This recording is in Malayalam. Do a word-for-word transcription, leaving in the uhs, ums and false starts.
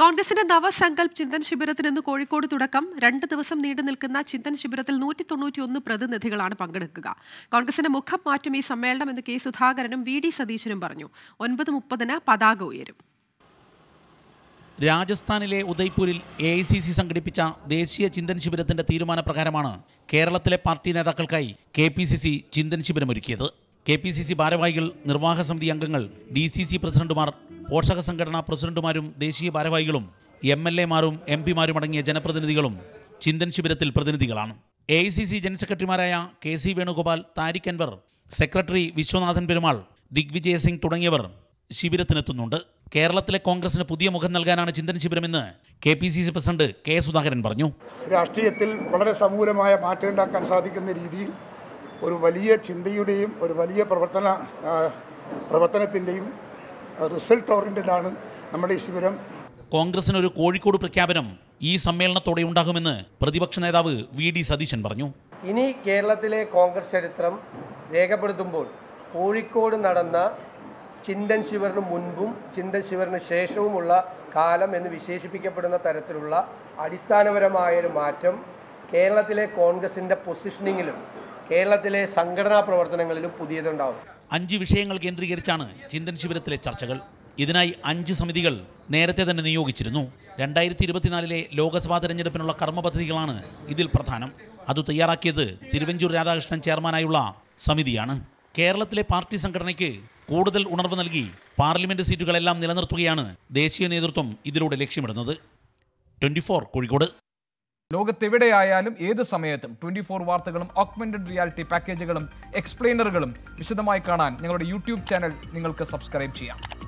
കോൺഗ്രസിന്റെ നവസങ്കൽപ് ചിന്തൻ ശിബിരത്തിൽ ഇന്ന് കോഴിക്കോട് തുടക്കം രണ്ട് ദിവസം നീണ്ടു നിൽക്കുന്ന ചിന്തൻ ശിബിരത്തിൽ നൂറ്റി തൊണ്ണൂറ്റി ഒന്ന് പ്രതിനിധികളാണ് പങ്കെടുക്കുക. കോൺഗ്രസിന്റെ മുഖം മാറ്റും ഈ സമ്മേളനം എന്ന് കെ സുധാകരനും വി ഡി സതീശനും പറഞ്ഞു. ഒൻപത് മുപ്പതിന് പതാക ഉയരും. രാജസ്ഥാനിലെ ഉദയ്പൂരിൽ എ ഐ സി സി സംഘടിപ്പിച്ച ദേശീയ ചിന്തൻ ശിബിരത്തിന്റെ തീരുമാന പ്രകാരമാണ് കേരളത്തിലെ പാർട്ടി നേതാക്കൾക്കായി K P C C Chintan ശിബിരമൊരുക്കിയത്. കെ പി സി സി ഭാരവാഹികൾ, നിർവാഹക സമിതി അംഗങ്ങൾ, ഡി സി സി പ്രസിഡന്റുമാർ, പോഷക സംഘടനാ പ്രസിഡന്റുമാരും ദേശീയ ഭാരവാഹികളും എം എൽ എമാരും എം പിമാരും അടങ്ങിയ ജനപ്രതിനിധികളും ചിന്തൻ ശിബിരത്തിൽ പ്രതിനിധികളാണ്. A I C C general സെക്രട്ടറിമാരായ K C Venugopal, Tariq Anwar, secretary Viswanathan Perumal, Digvijaya Singh തുടങ്ങിയവർ ശിബിരത്തിനെത്തുന്നുണ്ട്. കേരളത്തിലെ കോൺഗ്രസിന് പുതിയ മുഖം നൽകാനാണ് ചിന്തൻ ശിബിരമെന്ന് K P C C president K Sudhakaran പറഞ്ഞു. രാഷ്ട്രീയത്തിൽ വളരെ സമൂലമായ മാറ്റം ഉണ്ടാക്കാൻ സാധിക്കുന്ന രീതിയിൽ ഒരു വലിയ ചിന്തയുടെയും ഒരു വലിയ പ്രവർത്തന പ്രവർത്തനത്തിൻ്റെയും റിസൾട്ട് ഓറിയൻറ്റഡാണ് നമ്മുടെ ഈ ശിബിരം. കോൺഗ്രസിനൊരു കോഴിക്കോട് പ്രഖ്യാപനം ഈ സമ്മേളനത്തോടെ ഉണ്ടാകുമെന്ന് പ്രതിപക്ഷ നേതാവ് വി ഡി സതീശൻ പറഞ്ഞു. ഇനി കേരളത്തിലെ കോൺഗ്രസ് ചരിത്രം രേഖപ്പെടുത്തുമ്പോൾ കോഴിക്കോട് നടന്ന ചിന്തൻ ശിവറിന് മുൻപും ചിന്തൻ ശിവറിന് ശേഷവുമുള്ള കാലം എന്ന് വിശേഷിപ്പിക്കപ്പെടുന്ന തരത്തിലുള്ള അടിസ്ഥാനപരമായൊരു മാറ്റം കേരളത്തിലെ കോൺഗ്രസിൻ്റെ പൊസിഷനിങ്ങിലും കേരളത്തിലെ സംഘടനാ പ്രവർത്തനങ്ങളിലും പുതിയതുണ്ടാവും. അഞ്ച് വിഷയങ്ങൾ കേന്ദ്രീകരിച്ചാണ് ചിന്തൻ ശിബിരത്തിലെ ചർച്ചകൾ. ഇതിനായി അഞ്ച് സമിതികൾ നേരത്തെ തന്നെ നിയോഗിച്ചിരുന്നു. രണ്ടായിരത്തി ഇരുപത്തിനാലിലെ ലോക്സഭാ തെരഞ്ഞെടുപ്പിനുള്ള കർമ്മ പദ്ധതികളാണ് ഇതിൽ പ്രധാനം. അത് തയ്യാറാക്കിയത് തിരുവഞ്ചൂർ രാധാകൃഷ്ണൻ ചെയർമാനായുള്ള സമിതിയാണ്. കേരളത്തിലെ പാർട്ടി സംഘടനയ്ക്ക് കൂടുതൽ ഉണർവ് നൽകി പാർലമെന്റ് സീറ്റുകളെല്ലാം നിലനിർത്തുകയാണ് ദേശീയ നേതൃത്വം ഇതിലൂടെ ലക്ഷ്യമിടുന്നത്. Twenty four Kozhikode. ലോകത്തെവിടെയായാലും ഏത് സമയത്തും ട്വൻറ്റി ഫോർ വാർത്തകളും ഓഗ്മെന്റഡ് റിയാലിറ്റി പാക്കേജുകളും എക്സ്പ്ലെയിനറുകളും വിശദമായി കാണാൻ ഞങ്ങളുടെ യൂട്യൂബ് ചാനൽ നിങ്ങൾക്ക് സബ്സ്ക്രൈബ് ചെയ്യാം.